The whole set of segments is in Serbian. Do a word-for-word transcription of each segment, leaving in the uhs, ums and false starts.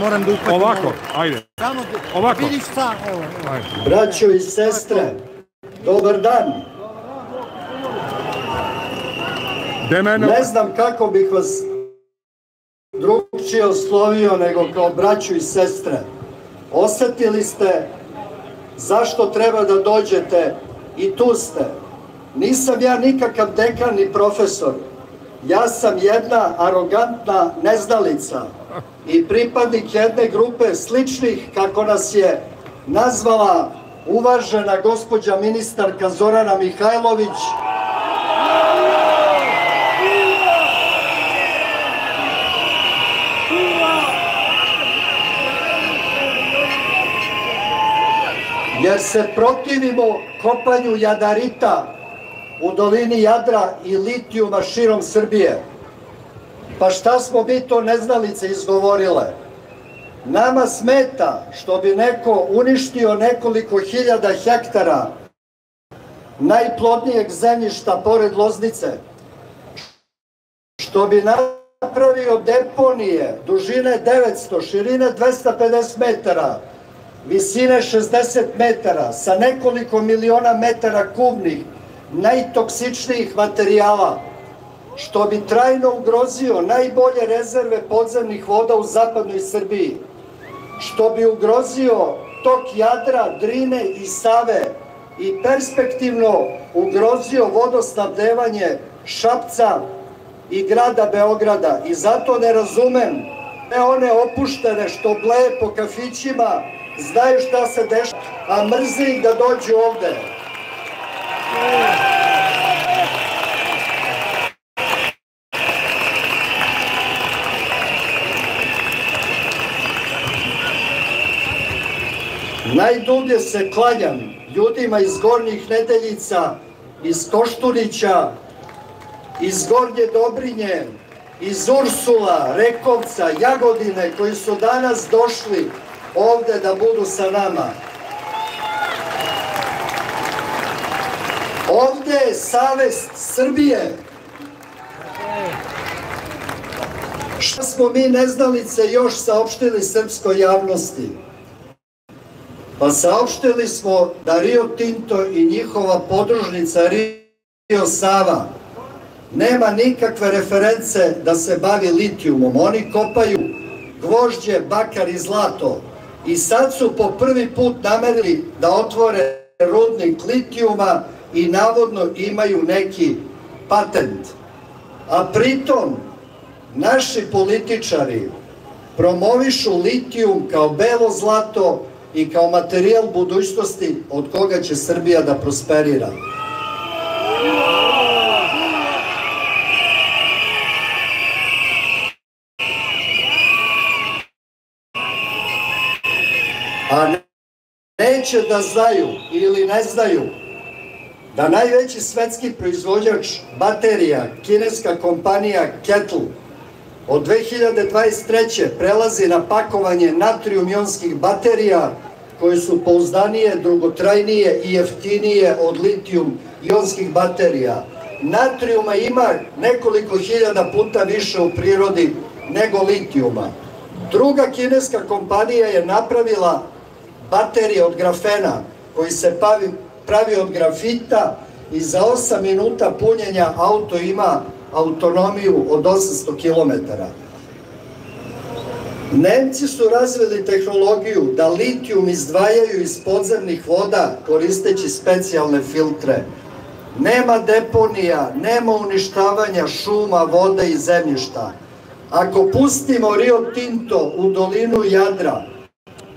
Moram da uhvatim. Ovako, ajde. Ovako. Vidiš šta? Braćo i sestre, dobar dan. Ne znam kako bih vas drugčije oslovio nego kao braću i sestre. Osetili ste zašto treba da dođete i tu ste. Nisam ja nikakav dekan ni profesor. Ja sam jedna arogantna neznalica i pripadnik jedne grupe sličnih, kako nas je nazvala uvažena gospođa ministarka Zorana Mihajlović. Jer se protivimo kopanju jadarita u dolini Jadra i litijuma širom Srbije. Pa šta smo mi to neznalice izgovorile? Nama smeta što bi neko uništio nekoliko hiljada hektara najplodnijeg zemljišta pored Loznice, što bi napravio deponije dužine devetsto, širine dvesta pedeset metara, visine šezdeset metara, sa nekoliko miliona metara kubnih najtoksičnijih materijala, što bi trajno ugrozio najbolje rezerve podzemnih voda u zapadnoj Srbiji, što bi ugrozio tok Jadra, Drine i Save i perspektivno ugrozio vodosnabdevanje Šapca i grada Beograda. I zato ne razumem sve one opuštene što bleje po kafićima, znaju šta se dešava, a mrzi ih da dođu ovde. Najdublje se klanjam ljudima iz Gornjih Nedeljica, iz Koštunića, iz Gornje Dobrinje, iz Ursula, Rekovca, Jagodine, koji su danas došli ovde da budu sa nama. Ovde je savest Srbije. Šta smo mi neznalice još saopštili srpskoj javnosti? Pa saopštili smo da Rio Tinto i njihova podružnica Rio Sava nema nikakve reference da se bavi litijumom. Oni kopaju gvožđe, bakar i zlato. I sad su po prvi put namerili da otvore rudnik litijuma i navodno imaju neki patent. A pritom naši političari promovišu litijum kao belo zlato i kao materijal budućnosti od koga će Srbija da prosperira. A neće da znaju ili ne znaju da najveći svetski proizvođač baterija, kineska kompanija Kelt, od dve hiljade dvadeset treće. prelazi na pakovanje natrijum-jonskih baterija koje su pouzdanije, dugotrajnije i jeftinije od litijum-jonskih baterija. Natrijuma ima nekoliko hiljada puta više u prirodi nego litijuma. Druga kineska kompanija je napravila baterije od grafena koji se pravi od grafita i za osam minuta punjenja auto ima autonomiju od osamsto kilometara. Nemci su razvili tehnologiju da litijum izdvajaju iz podzemnih voda koristeći specijalne filtre. Nema deponija, nema uništavanja šuma, vode i zemljišta. Ako pustimo Rio Tinto u dolinu Jadra,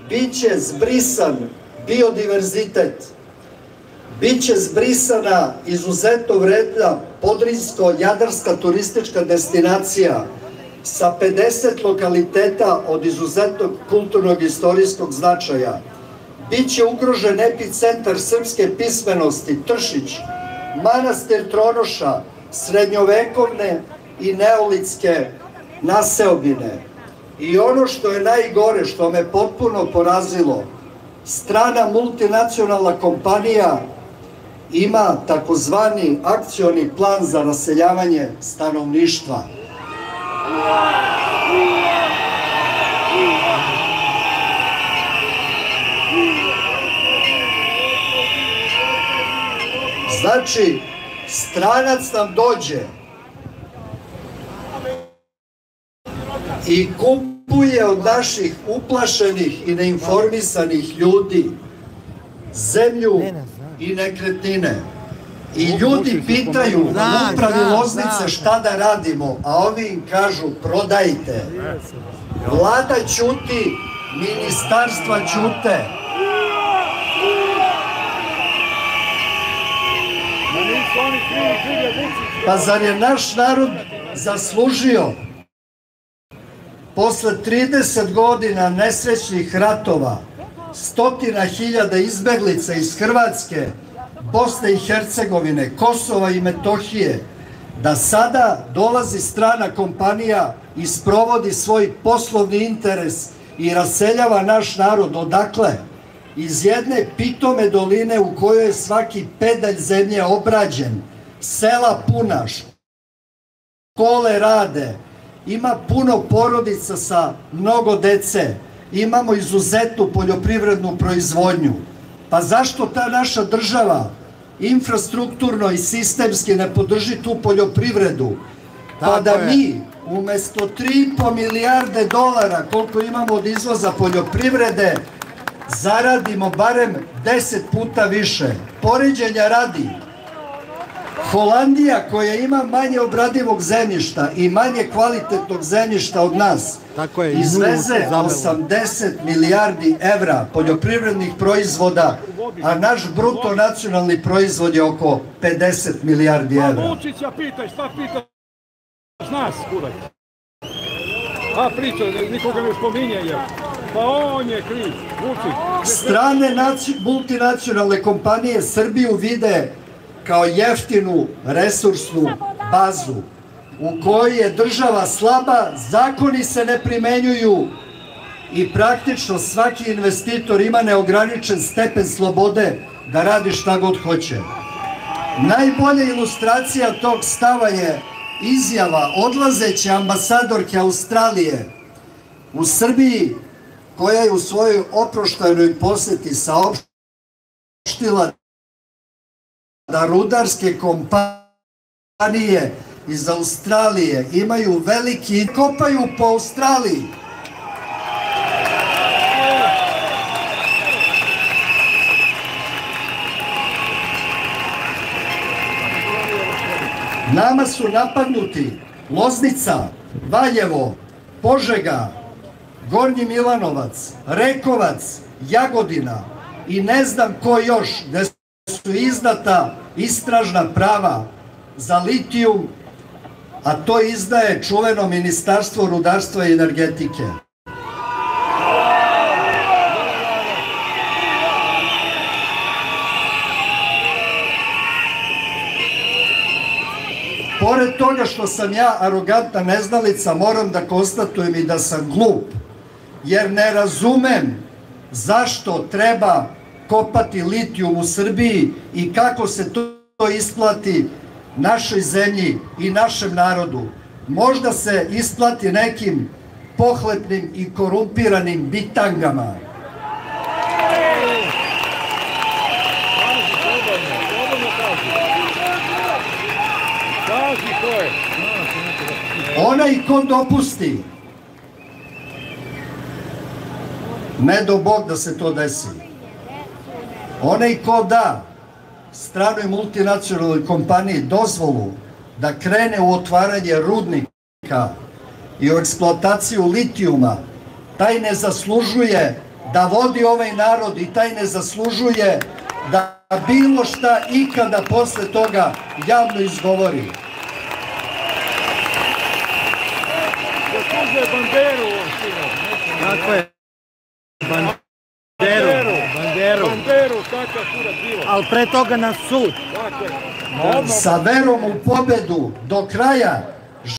bit će zbrisan biodiverzitet. Biće zbrisana izuzetno vredna podrinsko-jadarska turistička destinacija sa pedeset lokaliteta od izuzetnog kulturnog i istorijskog značaja. Biće ugrožen epicentar srpske pismenosti Tršić, manastir Tronoša, srednjovekovne i neolitske naseobine. I ono što je najgore, što me potpuno porazilo, strana multinacionalna kompanija ima takozvani akcioni plan za raseljavanje stanovništva. Znači, stranac nam dođe i kupuje od naših uplašenih i neinformisanih ljudi zemlju i nekretnine. I ljudi pitaju upravi Loznice šta da radimo, a ovi im kažu prodajte. Vlada ćuti, ministarstva ćute. Pa zar je naš narod zaslužio posle trideset godina nesrećnih ratova, stotina hiljada izbeglica iz Hrvatske, Bosne i Hercegovine, Kosova i Metohije, da sada dolazi strana kompanija i sprovodi svoj poslovni interes i raseljava naš narod? Odakle? Iz jedne pitome doline u kojoj je svaki pedalj zemlje obrađen, sela puna, škole rade, ima puno porodica sa mnogo dece, imamo izuzetnu poljoprivrednu proizvodnju. Pa zašto ta naša država infrastrukturno i sistemski ne podrži tu poljoprivredu? Pa da mi umesto tri i po milijarde dolara koliko imamo od izvoza poljoprivrede zaradimo barem deset puta više. Poređenja radi, Holandija koja ima manje obradivog zemljišta i manje kvalitetnog zemljišta od nas izveze osamdeset milijardi evra poljoprivrednih proizvoda, a naš bruto nacionalni proizvod je oko pedeset milijardi evra. Znaš, kuraj. A priča, nikoga ne spominje je. Pa on je kriv, Vučić. Strane multinacionalne kompanije Srbiju vide kao jeftinu resursnu bazu u kojoj je država slaba, zakoni se ne primenjuju i praktično svaki investitor ima neograničen stepen slobode da radi šta god hoće. Najbolja ilustracija tog stava je izjava odlazeće ambasadorke Australije u Srbiji, koja je u svojoj oproštajnoj poseti saopštila da rudarske kompanije iz Australije imaju veliki i kopaju po Australiji. Nama su napadnuti Loznica, Valjevo, Požega, Gornji Milanovac, Rekovac, Jagodina i ne znam ko još, gde su izdata istražna prava za litijum, a to izdaje čuveno Ministarstvo rudarstva i energetike. Pored toga što sam ja arogantna neznalica, moram da konstatujem i da sam glup, jer ne razumem zašto treba kopati litijum u Srbiji i kako se to isplati našoj zemlji i našem narodu. Možda se isplati nekim pohlepnim i korumpiranim bitangama. Onaj ko dopusti, ne do Bog da se to desi, onaj ko da stranoj multinacionalnoj kompaniji dozvolu da krene u otvaranje rudnika i u eksploataciju litijuma, taj ne zaslužuje da vodi ovaj narod i taj ne zaslužuje da bilo šta ikada posle toga javno izgovori. Ali pre toga na sud. Sa verom u pobedu do kraja